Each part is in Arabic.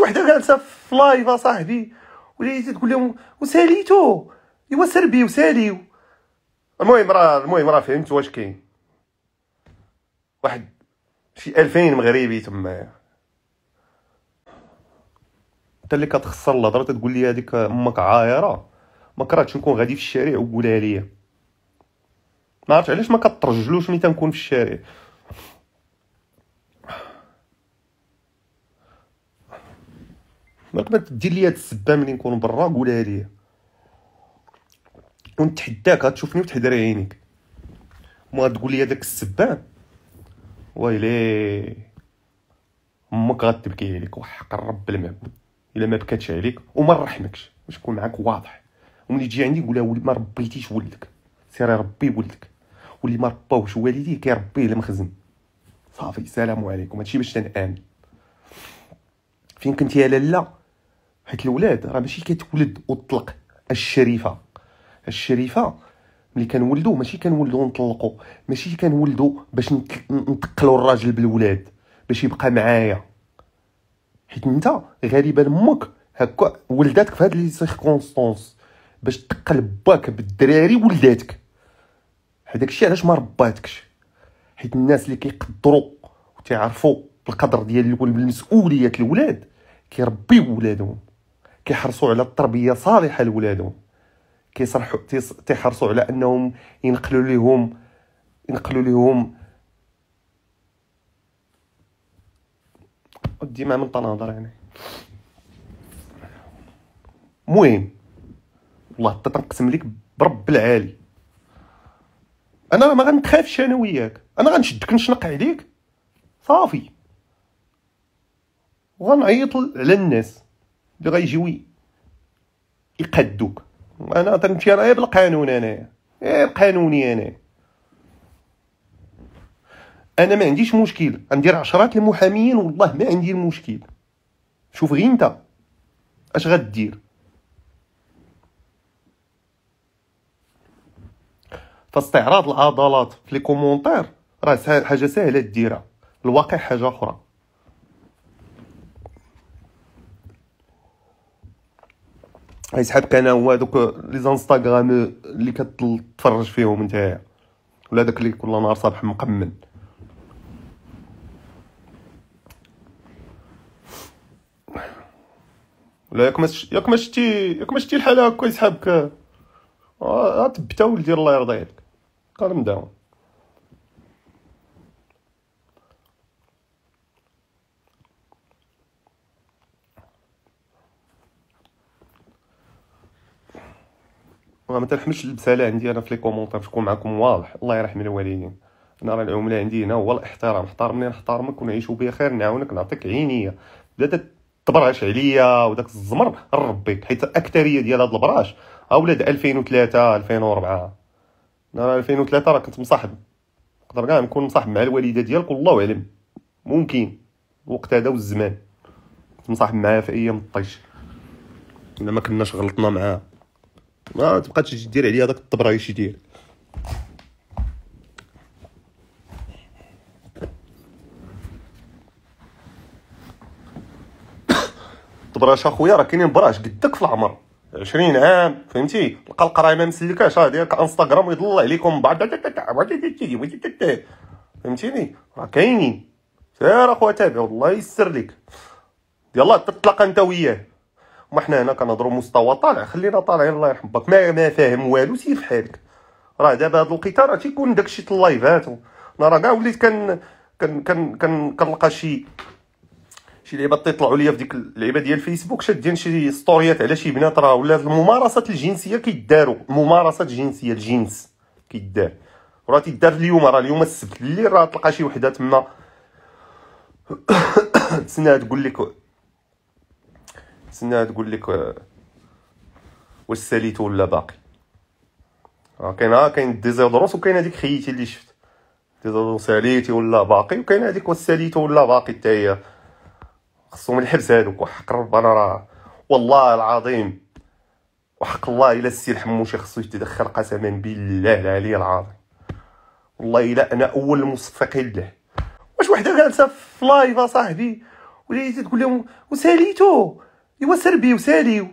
واش وحده جالسه في لايف اصاحبي وليتي تقول لهم وساليتو ايوا سربي وساليو. المهم راه فهمت واش كاين واحد شي 2000 مغربي تمايا. انت اللي كتخسر الهضره تقول لي هذيك امك عايره، ما كرهتش نكون غادي في الشارع وقولها ليا. ما عرفتش علاش ما كترجلوش ملي تنكون في الشارع. ما تدير لي هاد السبه ملي نكون برا قولها ليا ونتحداك غتشوفني وتحضر عينيك. ما تقول لي هذاك السبان ويلي امك غتبكي عليك وحق الرب المعبود الا ما بكاتش عليك وما رحمكش، باش نكون معاك واضح. وملي تجي عندي قولها ولي ما ربيتيش ولدك، سير ربي ولدك، واللي ما رباوش والديه كيربيه المخزن. صافي سلام عليكم. هادشي باش تنآمن. فين كنتي يا لالا؟ حيت الولاد راه ماشي كتولد وتطلق. الشريفه ملي كنولدو ماشي كنولدو ونطلقو، ماشي كنولدو باش نتقلو الراجل بالولاد باش يبقى معايا. حيت انت غالبا امك هكا ولداتك في هاد لي سيركونستانس باش تقل باك بالدراري ولداتك. هداكشي علاش ما رباتكش. حيت الناس اللي كيقدروا وتعرفوا القدر ديال المسؤوليه الولاد كيربيو ولادهم، كيحرصوا على التربيه صالحه لولادهم، تيحرصوا على انهم ينقلوا لهم ديما من طنهضر يعني. المهم والله حتى تنقسم لك برب العالي انا راه ما غنتخافش انا وياك. انا غنشدك نشنق عليك صافي وغنعيط على الناس اللي غيجيو يقادوك. انا تنمشي راه بالقانون، انايا غير قانوني. انا ما عنديش مشكل، غندير عشرات المحاميين والله ما عندي المشكل. شوف غير انت اش غدير. فاستعراض العضلات في لي كومونتير راه حاجه سهله ديرها، الواقع حاجه اخرى. غيسحبك انا هو دوك لي زانستغرام اللي كتفرج فيهم نتايا، ولا داك اللي كل نهار صباح مقمن. ولا ياك ما شتي الحاله هكا يسحبك غتبتا ولدي الله يرضي عليك كالم داون. ما تنحملش البساله عندي انا في لي كومونتير باش نكون معكم واضح. الله يرحم الوالدين. انا راه العمله عندي هنا هو الاحترام. احترمني نحترمك ونعيشوا بخير، نعاونك نعطيك عينيه، بلا تبرعش عليا وداك الزمر ربيك. حيت الاكثريه ديال هاد البراش اولاد 2003 2004. انا 2003 راه كنت مصاحب، نقدر كاع نكون مصاحب مع الوالده ديالك والله اعلم، ممكن الوقت هذا والزمان كنت مصاحب معاها في ايام الطيش الا ما كناش غلطنا معاها. ما تبقاش تجي دير عليا داك الطبرايش ديالك. الطبراش اخويا راه كاينين براش قدك في العمر 20 عام فهمتي، تلقى القرايه ما مسلكاش راه دايرك انستغرام ويضل عليكم بعض فهمتيني. راه كاينين سير اخويا تابع والله يسر لك. يلاه تتلاقى انت وياه. ما حنا هنا كنهضروا مستوى طالع، خلينا طالعين الله يرحم باك. ما فاهم والو سير في حالك. راه دابا هاد الوقيته راه تيكون داكشي في اللايفات. انا راه كاع وليت كنلقى شي لعيبات تيطلعوا ليا في ديك اللعيبه ديال الفيسبوك شادين شي ستوريات على شي بنات. راه ولا الممارسات الجنسيه كيداروا، الممارسات الجنسيه الجنس كيدار وراه تيدار اليوم. راه اليوم السبت الليل راه تلقى شي وحده تما تسناها تقول لك واش ساليتو ولا باقي. راه كاين ديزيدروس وكاين هذيك خيتي اللي شفت ديزيدروس ساليتي ولا باقي، وكاين هذيك واش ساليتو ولا باقي حتى هي خصهم الحبس هادوك. وحق ربنا راه والله العظيم وحق الله الا السي الحموشي خصو يتدخل قسما بالله العلي العظيم. والله الا انا اول المصفقين له. واش وحده جالسه في لايف اصاحبي وليتي تقول لهم وساليتو ايوا سربي وساليو.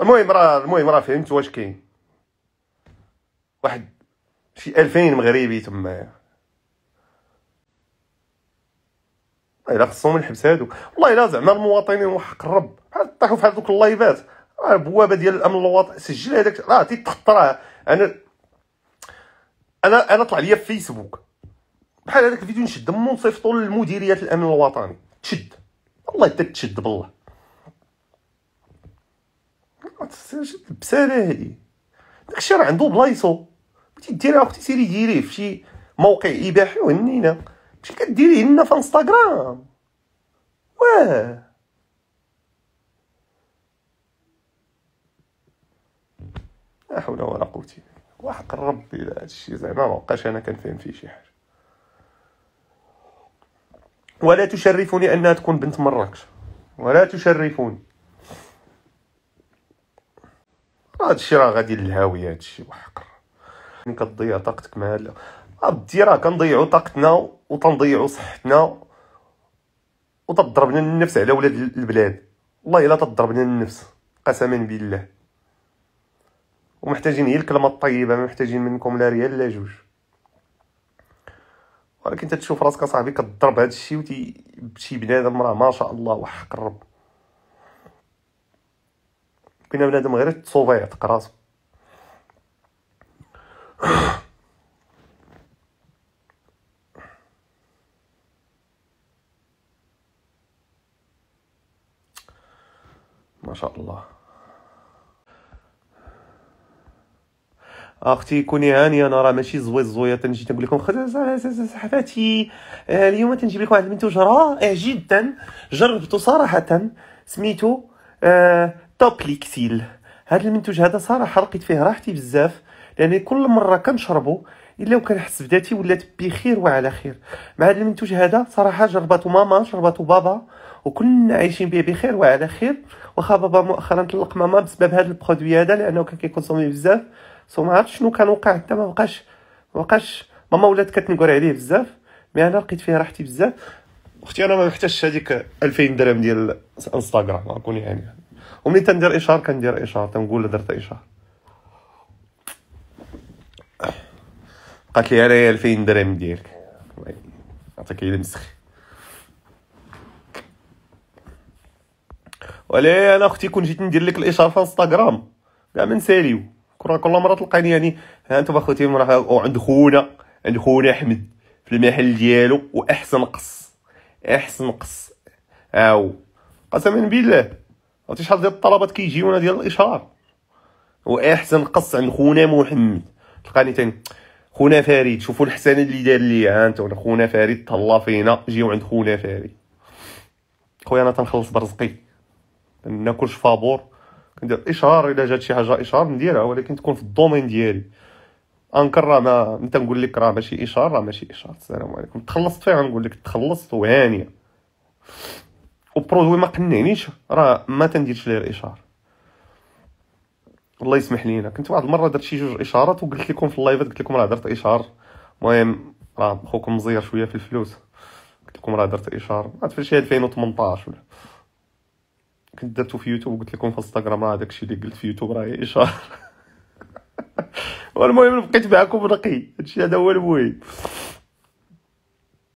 المهم راه فهمت واش كاين واحد شي 2000 مغربي تمايا. الا خصهم الحبس هادو والله الا زعما المواطنين وحق الرب بحال طاحوا في هاد دوك اللايفات. راه البوابه ديال الامن الوطني سجل هذاك راه تيتخطر. انا طلع ليا في فيسبوك بحال هذاك الفيديو نشد منو نصيفطو للمديريه الامن الوطني تشد. والله تتشد بالله بساله هادي. داكشي راه عنده بلايصو بغيتي ديرها اختي سيري ديريه فشي موقع اباحي وهنينا. ماشي كديريه لنا في انستغرام. واه لا حول ولا قوة الا بالله. وحق ربي هذا الشيء زعما مابقاش انا كنفهم فيه شي حاجه. ولا تشرفني انها تكون بنت مراكش. ولا تشرفني. هذا الشيء راه غادي للهاويه. هذا الشيء وحق ربي كتضيع طاقتك مع هذا. أبدي راه كنضيعو طاقتنا وتنضيعو صحتنا وتضربنا النفس على ولاد البلاد. والله الا تضربنا النفس قسما بالله. ومحتاجين هي الكلمه الطيبه، ما محتاجين منكم لا ريال لا جوج. ولكن تتشوف راسك صاحبي كتضرب هذا الشيء وتي بشي بنادم راه ما شاء الله وحق الرب. كنا بنادم غير تصوفي يعتق راسو. ما شاء الله. اختي كوني هانيه. انا راه ماشي زويه تنجي تنقول لكم صحباتي اليوم تنجيب لكم واحد المنتوج رائع جدا جربته صراحه سميتو توبليكسيل. هذا المنتوج هذا صراحه لقيت فيه راحتي بزاف لان كل مره كنشربه الا وكنحس بذاتي ولات بخير وعلى خير. مع هذا المنتوج هذا صراحه جربته ماما جربته بابا وكلنا عايشين به بخير وعلى خير. واخا بابا مؤخرا طلق ماما بسبب هذا البرودوي هذا لانه كان كيكونسومي بزاف. سو ما عرفتش شنو كان وقع حتى ما بقاش ماما ولات كتنكر عليه بزاف. مي انا لقيت فيه راحتي بزاف. اختي انا ما محتاجش هذيك 2000 درهم ديال انستغرام غنكوني يعني. وملي تندير اشهار كندير اشهار تنقول درت اشهار. قالت لي انايا 2000 درهم ديالك عطاك هي مسخ. ولا انا اختي كون جيت ندير لك الاشهار في انستغرام كاع ما نساليو. كل مره تلقاني يعني انتم اخوتي وعند خونا احمد في المحل ديالو واحسن قص احسن قص. او قسما بالله عرفتي شحال ديال الطلبات كيجيونا ديال الاشهار. واحسن قص عند خونا محمد. تلقاني ثاني خونا فريد شوفوا الحسنه اللي دار ليا انتم خونا فريد تهلا فينا. جيو عند خونا فريد. خويا انا تنخلص برزقي ناكلش فابور كندير اشهار الا جات شي حاجه اشهار نديرها ولكن تكون في الدومين ديالي. انكر راه ما تنقول لك راه ماشي اشهار راه ماشي اشهار. السلام عليكم تخلصت فيها نقول لك تخلصت وهانيه. وبرودوي ما قنعنيش راه ما تنديرش ليه الاشهار. الله يسمح لينا كنت واحد المره درت شي جوج اشارات وقلت لكم في اللايفات قلت لكم راه درت اشهار. المهم راه خوكم مزير شويه في الفلوس قلت لكم راه درت اشهار عاد في شي 2018 ولا كنت درتو في يوتيوب وقلت لكم في انستغرام راه داكشي اللي قلت في يوتيوب راه اشهار. والمهم بقيت معكم نقي هادشي هذا هو المهم.